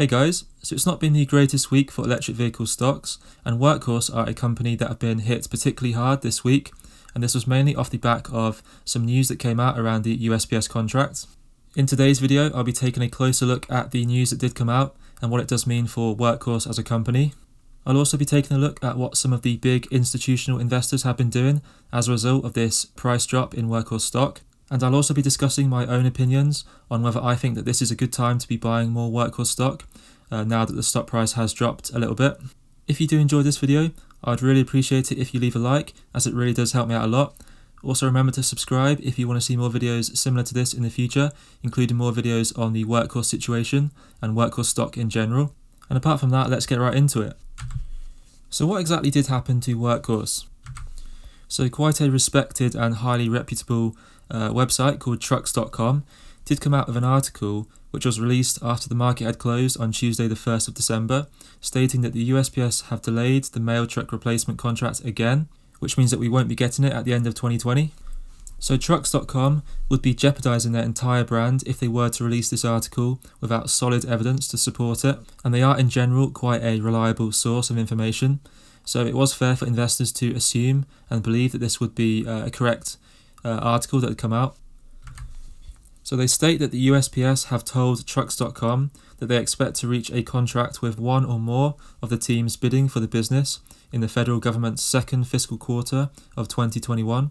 Hey guys, so it's not been the greatest week for electric vehicle stocks, and Workhorse are a company that have been hit particularly hard this week, and this was mainly off the back of some news that came out around the USPS contract. In today's video, I'll be taking a closer look at the news that did come out and what it does mean for Workhorse as a company. I'll also be taking a look at what some of the big institutional investors have been doing as a result of this price drop in Workhorse stock. And I'll also be discussing my own opinions on whether I think that this is a good time to be buying more Workhorse stock now that the stock price has dropped a little bit. If you do enjoy this video, I'd really appreciate it if you leave a like, as it really does help me out a lot. Also remember to subscribe if you want to see more videos similar to this in the future, including more videos on the Workhorse situation and Workhorse stock in general. And apart from that, let's get right into it. So what exactly did happen to Workhorse? So quite a respected and highly reputable website called Trucks.com did come out with an article which was released after the market had closed on Tuesday the 1st of December, stating that the USPS have delayed the mail truck replacement contract again, which means that we won't be getting it at the end of 2020. So Trucks.com would be jeopardising their entire brand if they were to release this article without solid evidence to support it, and they are in general quite a reliable source of information. So it was fair for investors to assume and believe that this would be a correct article that had come out. So they state that the USPS have told Trucks.com that they expect to reach a contract with one or more of the teams bidding for the business in the federal government's second fiscal quarter of 2021,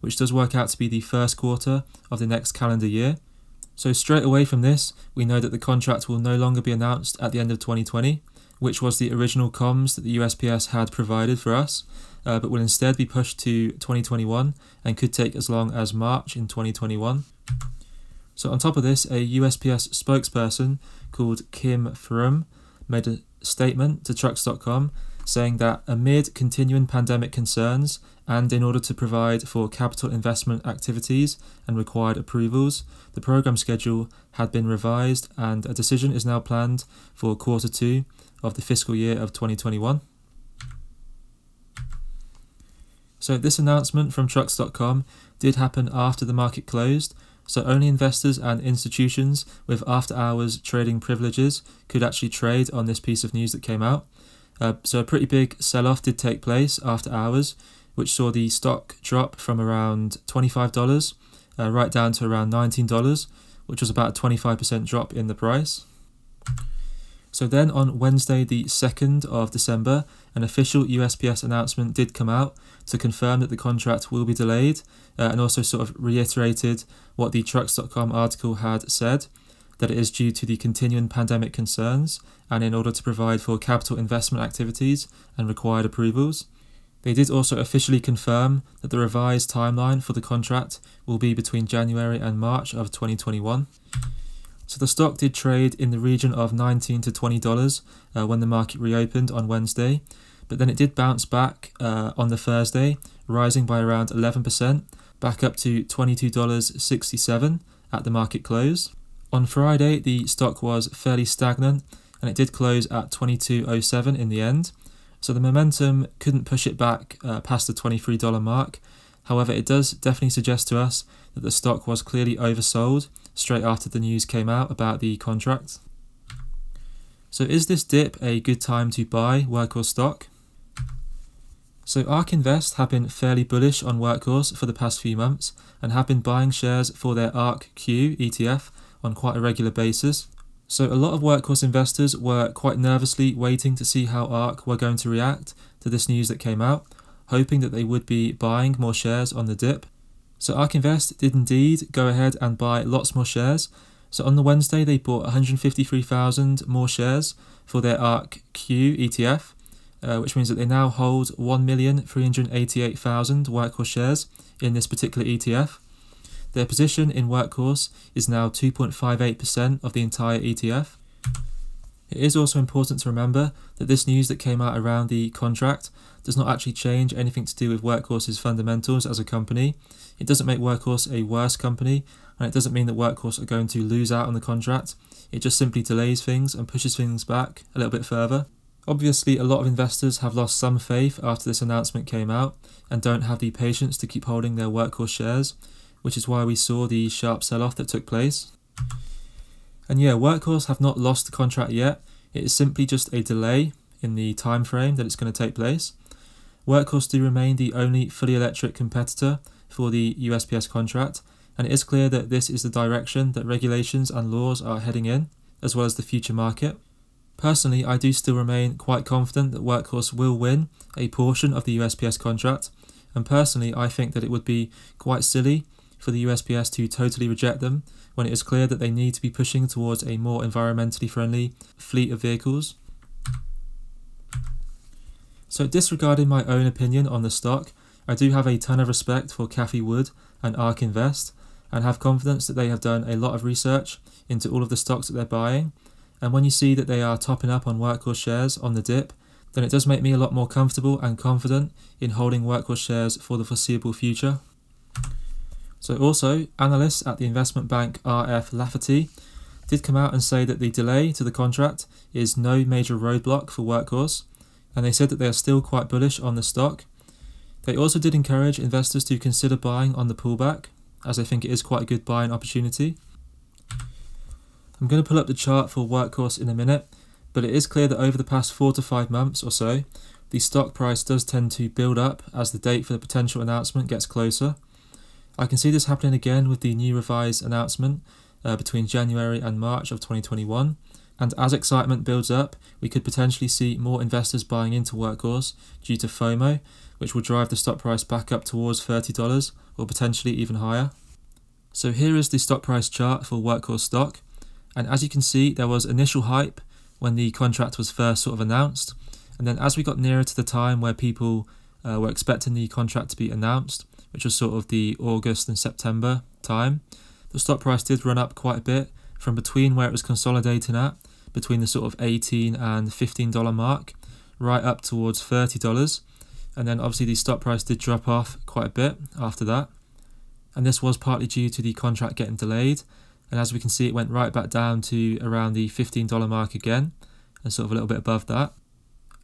which does work out to be the first quarter of the next calendar year. So straight away from this, we know that the contract will no longer be announced at the end of 2020, which was the original comms that the USPS had provided for us, but will instead be pushed to 2021 and could take as long as March in 2021. So on top of this, a USPS spokesperson called Kim Frum made a statement to Trucks.com saying that amid continuing pandemic concerns and in order to provide for capital investment activities and required approvals, the program schedule had been revised and a decision is now planned for quarter two of the fiscal year of 2021. So this announcement from Trucks.com did happen after the market closed, so only investors and institutions with after-hours trading privileges could actually trade on this piece of news that came out. So a pretty big sell-off did take place after hours, which saw the stock drop from around $25 right down to around $19, which was about a 25% drop in the price. So then on Wednesday the 2nd of December, an official USPS announcement did come out to confirm that the contract will be delayed and also sort of reiterated what the Trucks.com article had said, that it is due to the continuing pandemic concerns and in order to provide for capital investment activities and required approvals. They did also officially confirm that the revised timeline for the contract will be between January and March of 2021. So the stock did trade in the region of $19 to $20 when the market reopened on Wednesday, but then it did bounce back on the Thursday, rising by around 11%, back up to $22.67 at the market close. On Friday, the stock was fairly stagnant and it did close at $22.07 in the end, so the momentum couldn't push it back past the $23 mark. However, it does definitely suggest to us that the stock was clearly oversold straight after the news came out about the contract. So is this dip a good time to buy Workhorse stock? So ARK Invest have been fairly bullish on Workhorse for the past few months and have been buying shares for their ARK Q ETF on quite a regular basis. So a lot of Workhorse investors were quite nervously waiting to see how ARK were going to react to this news that came out, hoping that they would be buying more shares on the dip. So ARK Invest did indeed go ahead and buy lots more shares. So on the Wednesday they bought 153,000 more shares for their ARK Q ETF, which means that they now hold 1,388,000 Workhorse shares in this particular ETF. Their position in Workhorse is now 2.58% of the entire ETF. It is also important to remember that this news that came out around the contract does not actually change anything to do with Workhorse's fundamentals as a company. It doesn't make Workhorse a worse company, and it doesn't mean that Workhorse are going to lose out on the contract. It just simply delays things and pushes things back a little bit further. Obviously, a lot of investors have lost some faith after this announcement came out and don't have the patience to keep holding their Workhorse shares, which is why we saw the sharp sell-off that took place. And yeah, Workhorse have not lost the contract yet. It is simply just a delay in the time frame that it's going to take place. Workhorse do remain the only fully electric competitor for the USPS contract, and it is clear that this is the direction that regulations and laws are heading in, as well as the future market. Personally, I do still remain quite confident that Workhorse will win a portion of the USPS contract, and personally I think that it would be quite silly for the USPS to totally reject them when it is clear that they need to be pushing towards a more environmentally friendly fleet of vehicles. So disregarding my own opinion on the stock, I do have a ton of respect for Cathie Wood and ARK Invest, and have confidence that they have done a lot of research into all of the stocks that they're buying. And when you see that they are topping up on Workhorse shares on the dip, then it does make me a lot more comfortable and confident in holding Workhorse shares for the foreseeable future. So also, analysts at the investment bank RF Lafferty did come out and say that the delay to the contract is no major roadblock for Workhorse, and they said that they are still quite bullish on the stock. They also did encourage investors to consider buying on the pullback, as I think it is quite a good buying opportunity. I'm going to pull up the chart for Workhorse in a minute, but it is clear that over the past 4 to 5 months or so, the stock price does tend to build up as the date for the potential announcement gets closer. I can see this happening again with the new revised announcement between January and March of 2021, and as excitement builds up, we could potentially see more investors buying into Workhorse due to FOMO, which will drive the stock price back up towards $30 or potentially even higher. So here is the stock price chart for Workhorse stock, and as you can see, there was initial hype when the contract was first sort of announced, and then as we got nearer to the time where people were expecting the contract to be announced, which was sort of the August and September time, the stock price did run up quite a bit from between where it was consolidating at, between the sort of $18 and $15 mark, right up towards $30. And then obviously the stock price did drop off quite a bit after that. And this was partly due to the contract getting delayed. And as we can see, it went right back down to around the $15 mark again, and sort of a little bit above that.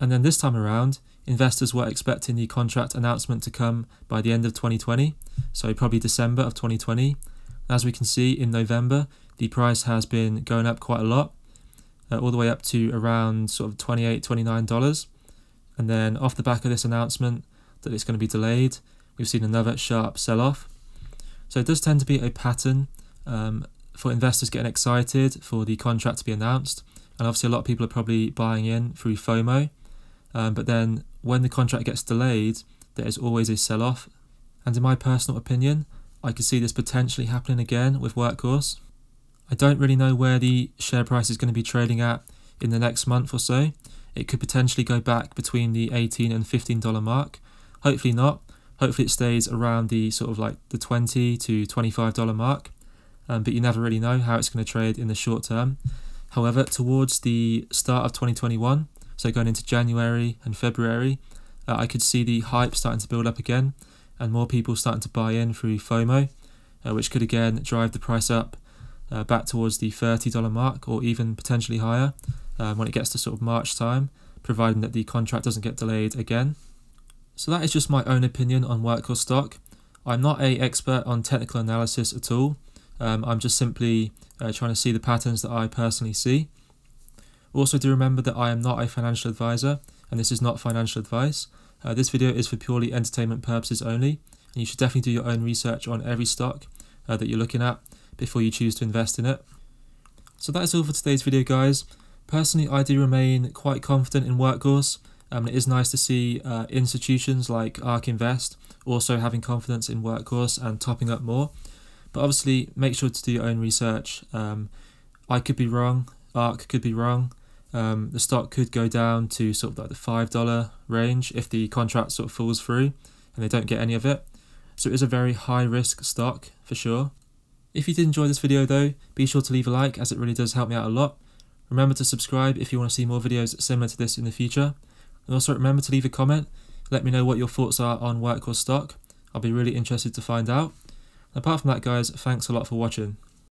And then this time around, investors were expecting the contract announcement to come by the end of 2020. So probably December of 2020. As we can see, in November, the price has been going up quite a lot, all the way up to around sort of $28, $29. And then off the back of this announcement that it's going to be delayed, we've seen another sharp sell-off. So it does tend to be a pattern for investors getting excited for the contract to be announced. And obviously a lot of people are probably buying in through FOMO. But then when the contract gets delayed, there is always a sell-off. And in my personal opinion, I could see this potentially happening again with Workhorse. I don't really know where the share price is going to be trading at in the next month or so. It could potentially go back between the $18 and $15 mark. Hopefully not. Hopefully it stays around the sort of like the $20 to $25 mark. But you never really know how it's going to trade in the short term. However, towards the start of 2021, so going into January and February, I could see the hype starting to build up again and more people starting to buy in through FOMO, which could again drive the price up back towards the $30 mark or even potentially higher. When it gets to sort of March time, providing that the contract doesn't get delayed again. So that is just my own opinion on Workhorse stock. I'm not an expert on technical analysis at all. I'm just simply trying to see the patterns that I personally see. Also do remember that I am not a financial advisor, and this is not financial advice. This video is for purely entertainment purposes only, and you should definitely do your own research on every stock that you're looking at before you choose to invest in it. So that is all for today's video, guys. Personally, I do remain quite confident in Workhorse, and it is nice to see institutions like ARK Invest also having confidence in Workhorse and topping up more. But obviously, make sure to do your own research. I could be wrong, ARK could be wrong. The stock could go down to sort of like the $5 range if the contract sort of falls through and they don't get any of it. So it is a very high risk stock for sure. If you did enjoy this video though, be sure to leave a like, as it really does help me out a lot. Remember to subscribe if you want to see more videos similar to this in the future. And also remember to leave a comment. Let me know what your thoughts are on Workhorse stock. I'll be really interested to find out. And apart from that, guys, thanks a lot for watching.